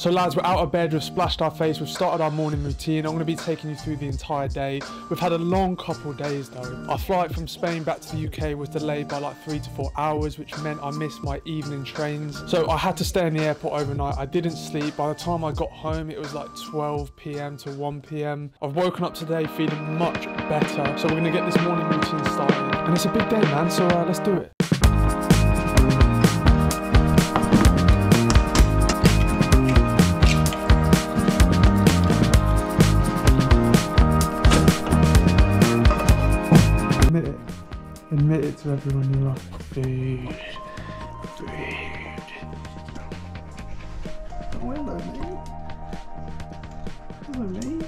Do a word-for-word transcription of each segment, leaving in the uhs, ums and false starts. So lads, we're out of bed, we've splashed our face, we've started our morning routine. I'm going to be taking you through the entire day. We've had a long couple of days though. Our flight from Spain back to the U K was delayed by like three to four hours, which meant I missed my evening trains. So I had to stay in the airport overnight. I didn't sleep. By the time I got home, it was like twelve p m to one p m I've woken up today feeling much better. So we're going to get this morning routine started. And it's a big day, man, so uh, let's do it. Admit it to everyone you love. Food. Food. Oh, hello, mate. Hello, mate.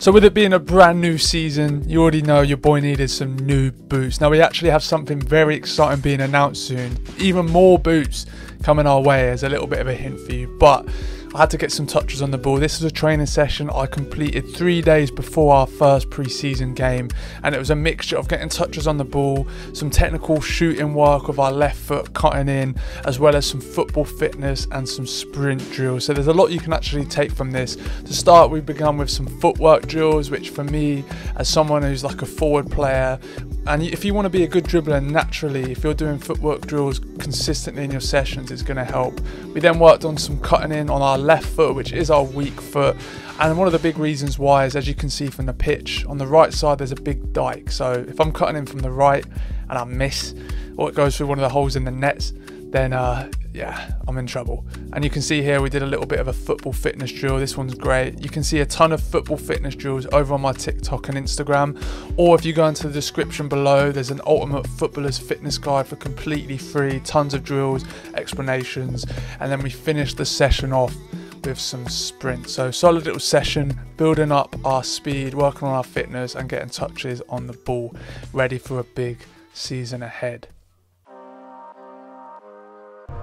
So with it being a brand new season, you already know your boy needed some new boots. Now we actually have something very exciting being announced soon. Even more boots coming our way as a little bit of a hint for you, but I had to get some touches on the ball. This was a training session I completed three days before our first pre-season game, and it was a mixture of getting touches on the ball, some technical shooting work with our left foot cutting in, as well as some football fitness and some sprint drills. So there's a lot you can actually take from this. To start, we've begun with some footwork drills, which for me, as someone who's like a forward player, and if you want to be a good dribbler naturally, if you're doing footwork drills consistently in your sessions, it's going to help. We then worked on some cutting in on our left foot, which is our weak foot, and one of the big reasons why is, as you can see from the pitch, on the right side there's a big dike. So if I'm cutting in from the right and I miss, or it goes through one of the holes in the nets, then uh yeah, I'm in trouble. And you can see here we did a little bit of a football fitness drill. This one's great. You can see a ton of football fitness drills over on my TikTok and Instagram, or if you go into the description below, there's an ultimate footballer's fitness guide for completely free, tons of drills, explanations. And then we finished the session off with some sprint. So solid little session, building up our speed, working on our fitness and getting touches on the ball, ready for a big season ahead.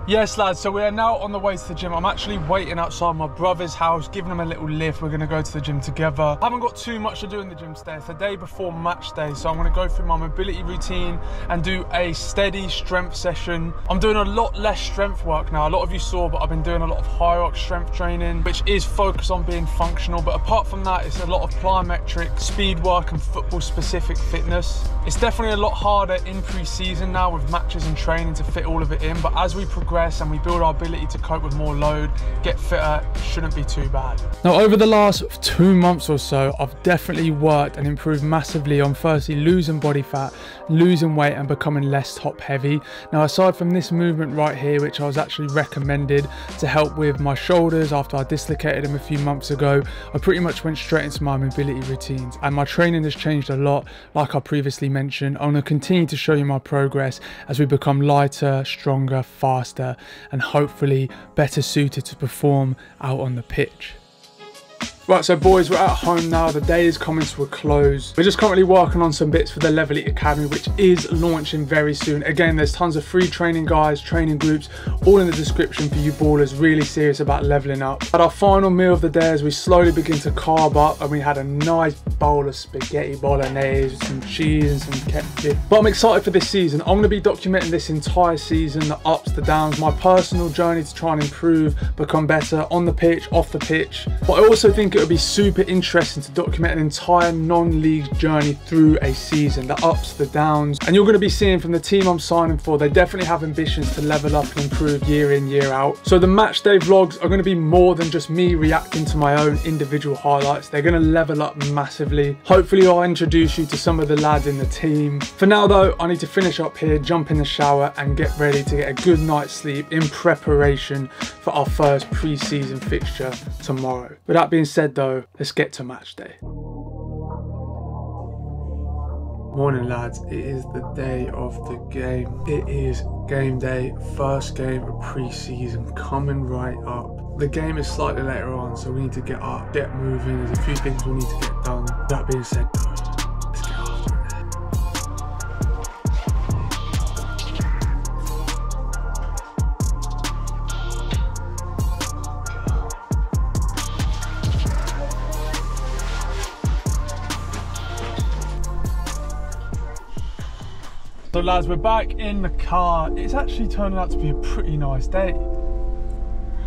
Yes lads, so we are now on the way to the gym. I'm actually waiting outside my brother's house, giving him a little lift. We're gonna go to the gym together. I haven't got too much to do in the gym today. It's the day before match day, so I'm gonna go through my mobility routine and do a steady strength session. I'm doing a lot less strength work now. A lot of you saw, but I've been doing a lot of high arc strength training, which is focused on being functional. But apart from that, it's a lot of plyometric, speed work and football specific fitness. It's definitely a lot harder in pre-season now with matches and training to fit all of it in, but as we progress and we build our ability to cope with more load, get fitter, shouldn't be too bad. Now over the last two months or so, I've definitely worked and improved massively on firstly losing body fat, losing weight and becoming less top heavy. Now aside from this movement right here, which I was actually recommended to help with my shoulders after I dislocated them a few months ago, I pretty much went straight into my mobility routines, and my training has changed a lot. Like I previously mentioned, I'm going to continue to show you my progress as we become lighter, stronger, faster, and hopefully better suited to perform out on the pitch. Right, so boys, we're at home now. The day is coming to a close. We're just currently working on some bits for the Levelete Academy, which is launching very soon. Again, there's tons of free training guides, training groups, all in the description for you ballers really serious about leveling up. At our final meal of the day, as we slowly begin to carb up, and we had a nice bowl of spaghetti bolognese with some cheese and some ketchup. But I'm excited for this season. I'm going to be documenting this entire season, the ups, the downs, my personal journey to try and improve, become better on the pitch, off the pitch. But I also think it would be super interesting to document an entire non-league journey through a season, the ups, the downs. And you're going to be seeing from the team I'm signing for, they definitely have ambitions to level up and improve year in, year out. So the match day vlogs are going to be more than just me reacting to my own individual highlights. They're going to level up massively. Hopefully I'll introduce you to some of the lads in the team. For now though, I need to finish up here, jump in the shower and get ready to get a good night's sleep in preparation for our first pre-season fixture tomorrow. With that being said though, let's get to match day. Morning lads, it is the day of the game. It is game day, first game of pre-season coming right up. The game is slightly later on, so we need to get up, get moving. There's a few things we need to get done. That being said though, So lads, we're back in the car. It's actually turning out to be a pretty nice day.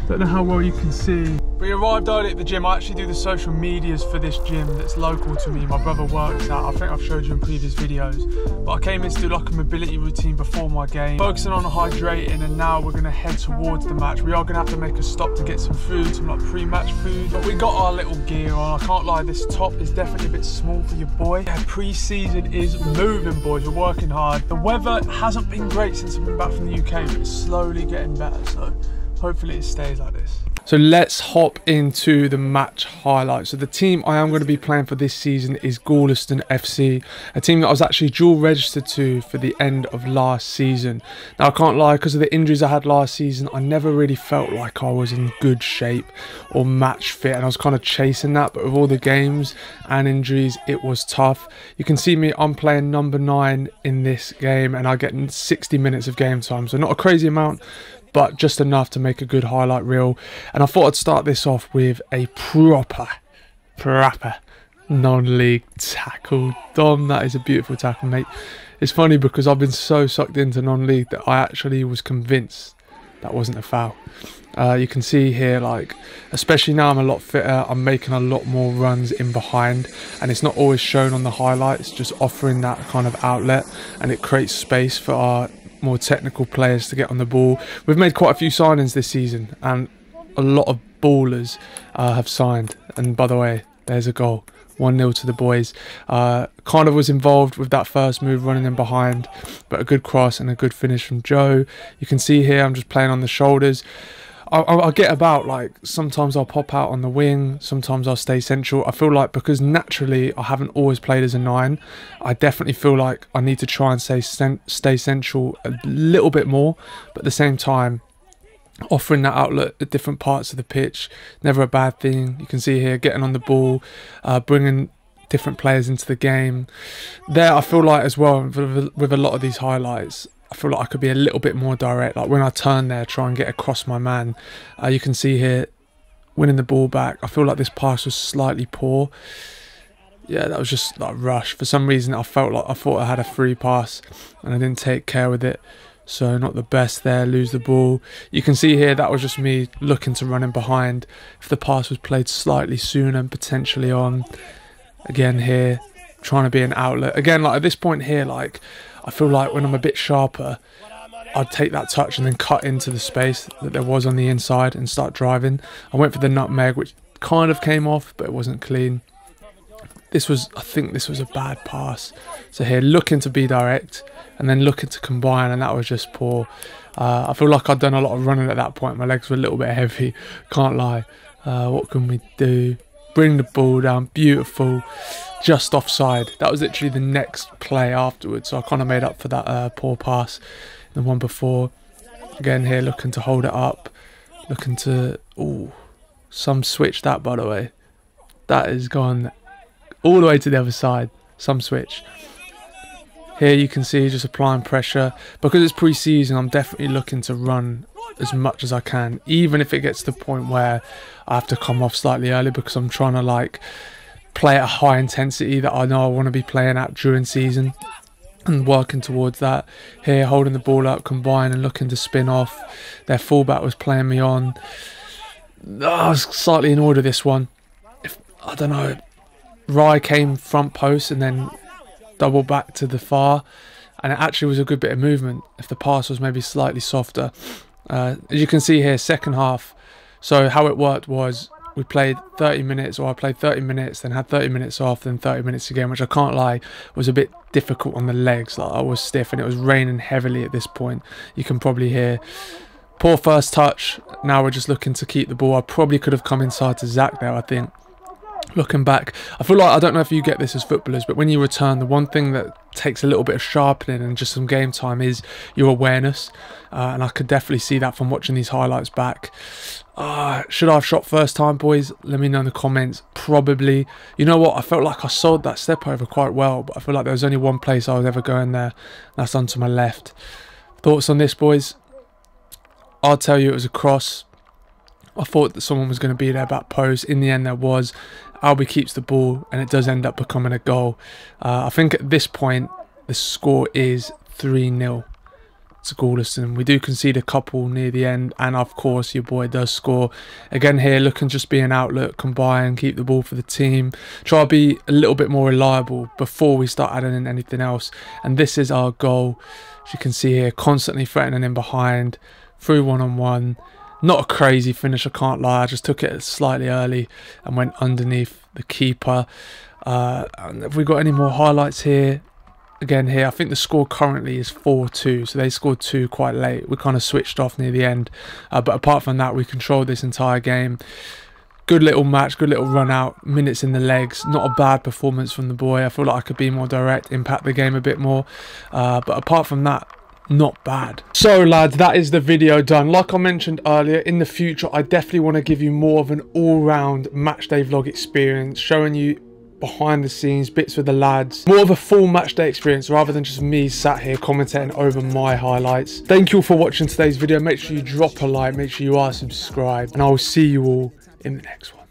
Don't know how well you can see. We arrived early at the gym. I actually do the social medias for this gym that's local to me. My brother works at, I think I've showed you in previous videos. But I came in to do like a mobility routine before my game, focusing on hydrating, and now we're gonna head towards the match. We are gonna have to make a stop to get some food, some like pre-match food. But we got our little gear on. I can't lie, this top is definitely a bit small for your boy. Yeah, pre-season is moving, boys. We're working hard. The weather hasn't been great since I've been back from the U K, but it's slowly getting better, so hopefully it stays like this. So let's hop into the match highlights. So the team I am going to be playing for this season is Gorleston F C, a team that I was actually dual registered to for the end of last season. Now I can't lie, because of the injuries I had last season, I never really felt like I was in good shape or match fit, and I was kind of chasing that, but with all the games and injuries it was tough. You can see me, I'm playing number nine in this game, and I get sixty minutes of game time, so not a crazy amount, but just enough to make a good highlight reel. And I thought I'd start this off with a proper, proper non-league tackle. Dom, that is a beautiful tackle, mate. It's funny because I've been so sucked into non-league that I actually was convinced that wasn't a foul. Uh, you can see here, like, especially now I'm a lot fitter, I'm making a lot more runs in behind, and it's not always shown on the highlights, just offering that kind of outlet, and it creates space for our more technical players to get on the ball. We've made quite a few signings this season, and a lot of ballers uh, have signed. And by the way, there's a goal, one nil to the boys. Uh, kind of was involved with that first move, running in behind, but a good cross and a good finish from Joe. You can see here I'm just playing on the shoulders. I'll get about, like, sometimes I'll pop out on the wing, sometimes I'll stay central. I feel like, because naturally I haven't always played as a nine, I definitely feel like I need to try and stay, stay central a little bit more, but at the same time, offering that outlet at different parts of the pitch, never a bad thing. You can see here, getting on the ball, uh, bringing different players into the game. There, I feel like as well, with a lot of these highlights, I feel like I could be a little bit more direct. Like when I turn there, try and get across my man. Uh, you can see here, winning the ball back. I feel like this pass was slightly poor. Yeah, that was just like rush. For some reason, I felt like I thought I had a free pass and I didn't take care with it. So not the best there, lose the ball. You can see here, that was just me looking to run in behind. If the pass was played slightly sooner and potentially on. Again here, trying to be an outlet. Again, like at this point here, like, I feel like when I'm a bit sharper, I'd take that touch and then cut into the space that there was on the inside and start driving. I went for the nutmeg, which kind of came off, but it wasn't clean. This was, I think this was a bad pass. So here, looking to be direct and then looking to combine, and that was just poor. Uh, I feel like I'd done a lot of running at that point. My legs were a little bit heavy, can't lie. Uh, what can we do? Bring the ball down, beautiful. Just offside. That was literally the next play afterwards, so I kind of made up for that uh, poor pass, the one before. Again here, looking to hold it up, looking to, ooh, some switch that, by the way. That has gone all the way to the other side, some switch. Here you can see just applying pressure. Because it's pre-season, I'm definitely looking to run as much as I can, even if it gets to the point where I have to come off slightly early, because I'm trying to like play at a high intensity that I know I want to be playing at during season, and working towards that. Here, holding the ball up, combine and looking to spin off. Their fullback was playing me on. Oh, I was slightly in order this one. If, I don't know. Rye came front post and then double back to the far, and it actually was a good bit of movement if the pass was maybe slightly softer. Uh, as you can see here, second half. So how it worked was, we played thirty minutes, or I played thirty minutes, then had thirty minutes off, then thirty minutes again, which I can't lie was a bit difficult on the legs. Like I was stiff, and it was raining heavily at this point. You can probably hear poor first touch. Now we're just looking to keep the ball. I probably could have come inside to Zach there, I think. Looking back, I feel like, I don't know if you get this as footballers, but when you return, the one thing that takes a little bit of sharpening and just some game time is your awareness, uh, and I could definitely see that from watching these highlights back. Uh, should I have shot first time, boys? Let me know in the comments. Probably. You know what, I felt like I sold that step over quite well, but I feel like there was only one place I was ever going there, and that's onto my left. Thoughts on this, boys? I'll tell you, it was a cross. I thought that someone was going to be there back post. In the end, there was. Albie keeps the ball, and it does end up becoming a goal. Uh, I think at this point, the score is three nil to Gorleston. We do concede a couple near the end, and of course your boy does score again here. Look, and just be an outlet, combine, keep the ball for the team, try to be a little bit more reliable before we start adding in anything else. And this is our goal, as you can see here, constantly threatening in behind through one-on-one. Not a crazy finish, I can't lie. I just took it slightly early and went underneath the keeper. Uh, and have we got any more highlights here? Again here, I think the score currently is four two, so they scored two quite late. We kind of switched off near the end, uh, but apart from that, we controlled this entire game. Good little match, good little run out, minutes in the legs. Not a bad performance from the boy. I feel like I could be more direct, impact the game a bit more, uh, but apart from that, not bad. So lads, that is the video done. Like I mentioned earlier, in the future I definitely want to give you more of an all-round match day vlog experience, showing you behind the scenes bits with the lads, more of a full match day experience rather than just me sat here commentating over my highlights. Thank you all for watching today's video. Make sure you drop a like, make sure you are subscribed, and I will see you all in the next one.